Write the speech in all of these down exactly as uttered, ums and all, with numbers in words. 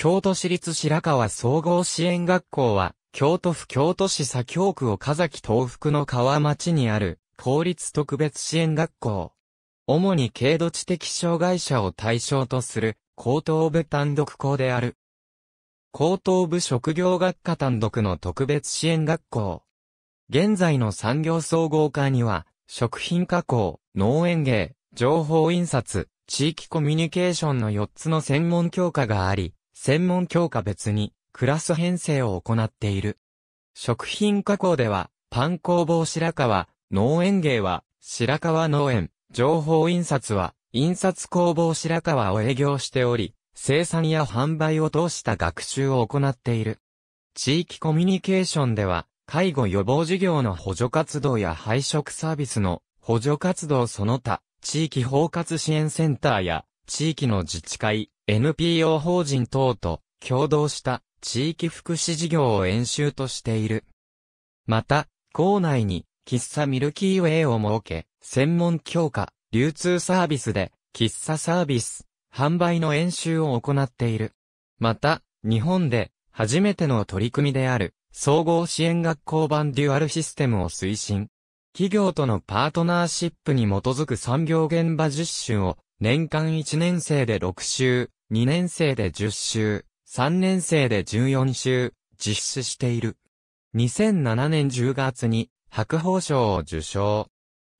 京都市立白川総合支援学校は、京都府京都市左京区岡崎東福の川町にある、公立特別支援学校。主に軽度知的障害者を対象とする、高等部単独校である。高等部職業学科単独の特別支援学校。現在の産業総合科には、食品加工、農園芸、情報印刷、地域コミュニケーションのよっつの専門教科があり、専門教科別にクラス編成を行っている。食品加工では、パン工房白川、農園芸は、白川農園、情報印刷は、印刷工房白川を営業しており、生産や販売を通した学習を行っている。地域コミュニケーションでは、介護予防事業の補助活動や配食サービスの補助活動その他、地域包括支援センターや、地域の自治会、エヌピーオー 法人等と共同した地域福祉事業を演習としている。また、校内に喫茶ミルキーウェイを設け、専門教科、流通サービスで喫茶サービス、販売の演習を行っている。また、日本で初めての取り組みである総合支援学校版デュアルシステムを推進。企業とのパートナーシップに基づく産業現場実習を年間いちねん生でろくしゅう、にねん生でじゅっしゅう、さんねん生でじゅうよんしゅう、実施している。にせんななねんじゅうがつに白鵬賞を受賞。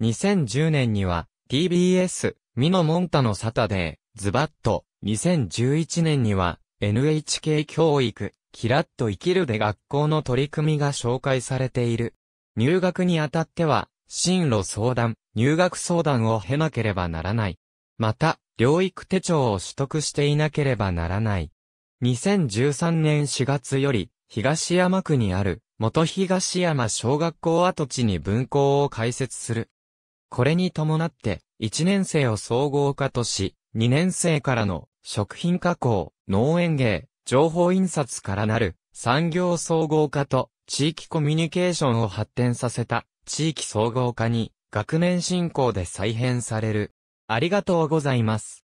にせんじゅうねんには ティービーエス、ミノモンタのサタデー、ズバッと、にせんじゅういちねんには エヌエイチケー 教育、キラッと生きるで学校の取り組みが紹介されている。入学にあたっては、進路相談、入学相談を経なければならない。また、療育手帳を取得していなければならない。にせんじゅうさんねんしがつより、東山区にある、元東山小学校跡地に分校を開設する。これに伴って、いちねん生を総合科とし、にねん生からの、食品加工、農園芸、情報印刷からなる、産業総合科と、地域コミュニケーションを発展させた、地域総合科に、学年進行で再編される。ありがとうございます。